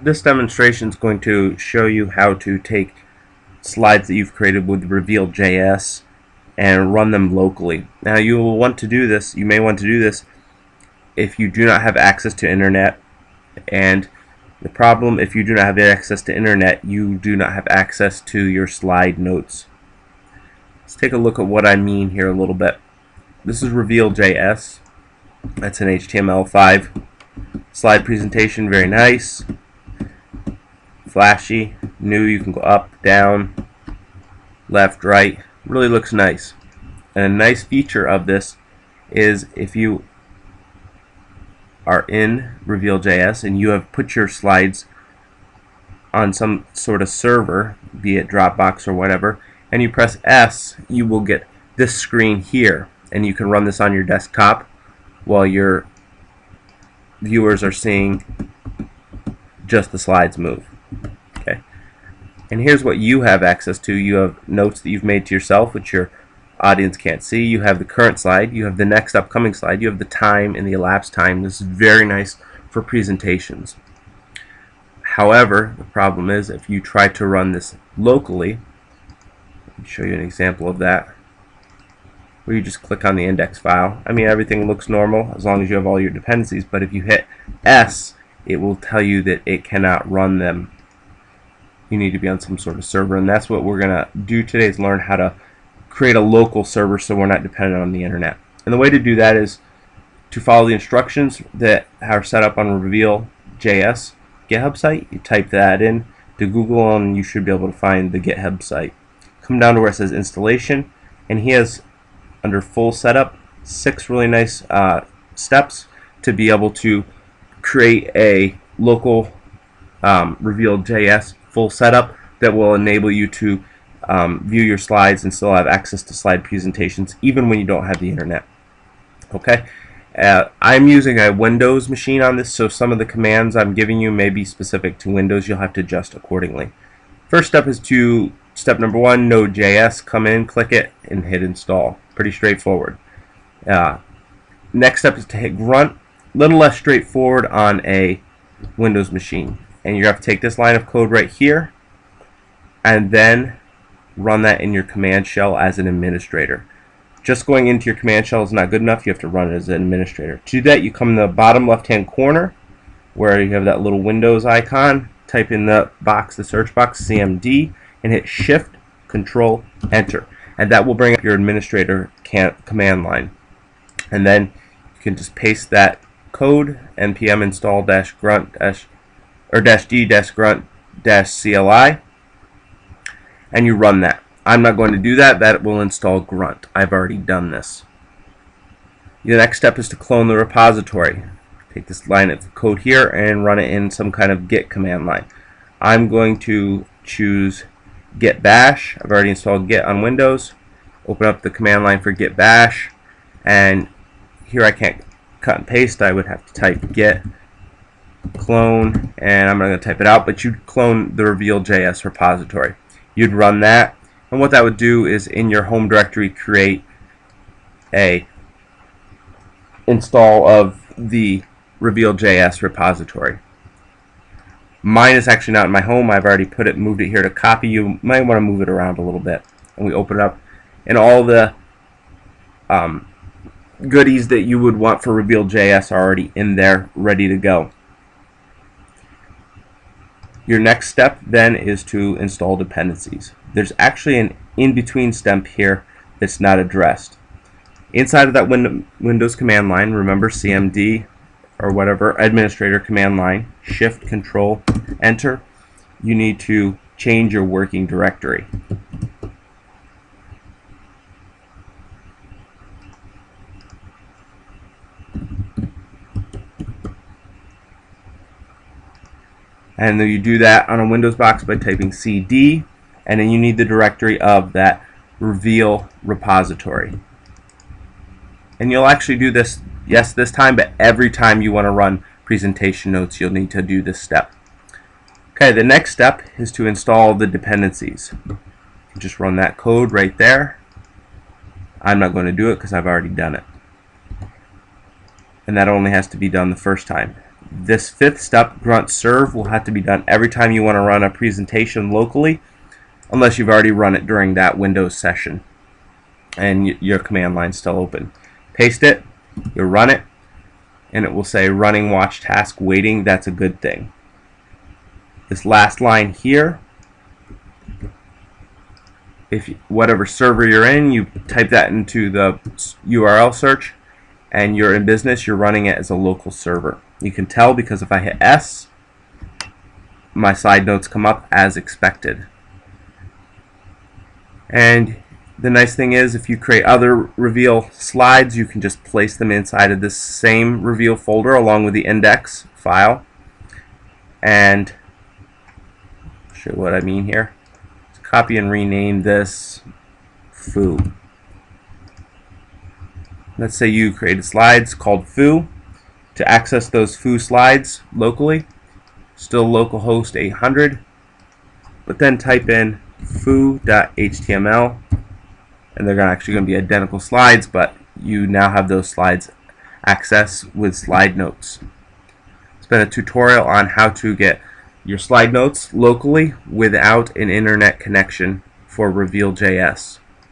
This demonstration is going to show you how to take slides that you've created with Reveal.js and run them locally. Now you will want to do this, you may want to do this if you do not have access to internet, and the problem, if you do not have access to internet, you do not have access to your slide notes. Let's take a look at what I mean here a little bit. This is Reveal.js. That's an HTML5 slide presentation, very nice, flashy, new. You can go up, down, left, right. Really looks nice. And a nice feature of this is if you are in Reveal.js and you have put your slides on some sort of server, be it Dropbox or whatever, and you press S, you will get this screen here, and you can run this on your desktop while your viewers are seeing just the slides move. Okay, and here's what you have access to. You have notes that you've made to yourself, which your audience can't see. You have the current slide, you have the next upcoming slide, you have the time and the elapsed time. This is very nice for presentations. However, the problem is if you try to run this locally, let me show you an example of that, where you just click on the index file. I mean, everything looks normal as long as you have all your dependencies, but if you hit S, it will tell you that it cannot run them. You need to be on some sort of server, and that's what we're gonna do today, is learn how to create a local server so we're not dependent on the internet. And the way to do that is to follow the instructions that are set up on Reveal.js GitHub site. You type that in to Google and you should be able to find the GitHub site. Come down to where it says installation, and he has under full setup 6 really nice steps to be able to create a local Reveal.js full setup that will enable you to view your slides and still have access to slide presentations even when you don't have the internet. Okay, I'm using a Windows machine on this, so some of the commands I'm giving you may be specific to Windows. You'll have to adjust accordingly. First step is to step number one, Node.js. Come in, click it, and hit install. Pretty straightforward. Next step is to hit grunt. A little less straightforward on a Windows machine, and you have to take this line of code right here and then run that in your command shell as an administrator. Just going into your command shell is not good enough. You have to run it as an administrator. To do that, you come in the bottom left hand corner where you have that little Windows icon, type in the box, the search box, CMD, and hit Shift Control Enter, and that will bring up your administrator command line, and then you can just paste that code, npm install -d -grunt -cli, and you run that. I'm not going to do that. That will install grunt. I've already done this. The next step is to clone the repository. Take this line of code here and run it in some kind of git command line. I'm going to choose git bash. I've already installed git on Windows. Open up the command line for git bash, and here I can't cut and paste. I would have to type git clone, and I'm not going to type it out, but you'd clone the Reveal.js repository. You'd run that, and what that would do is in your home directory create a install of the Reveal.js repository. Mine is actually not in my home. I've already put it, moved it here to copy. You might want to move it around a little bit, and we open it up, and all the goodies that you would want for Reveal.js are already in there, ready to go. Your next step then is to install dependencies. There's actually an in-between step here that's not addressed. Inside of that Windows command line, remember CMD or whatever, administrator command line, Shift Control Enter, you need to change your working directory. And then you do that on a Windows box by typing CD, and then you need the directory of that Reveal repository. And you'll actually do this, yes, this time, but every time you want to run presentation notes, you'll need to do this step. Okay, the next step is to install the dependencies. Just run that code right there. I'm not going to do it because I've already done it. And that only has to be done the first time. This fifth step, grunt serve, will have to be done every time you want to run a presentation locally, unless you've already run it during that Windows session and your command line's still open. Paste it, you'll run it, and it will say running watch task waiting. That's a good thing. This last line here, if you, whatever server you're in, you type that into the URL search and you're in business, you're running it as a local server. You can tell because if I hit S, my side notes come up as expected. And the nice thing is, if you create other Reveal slides, you can just place them inside of this same Reveal folder along with the index file. And I'll show what I mean here. Let's copy and rename this foo. Let's say you created slides called foo. To access those foo slides locally, still localhost 800, but then type in foo.html, and they're actually going to be identical slides, but you now have those slides accessed with slide notes. It's been a tutorial on how to get your slide notes locally without an internet connection for Reveal.js.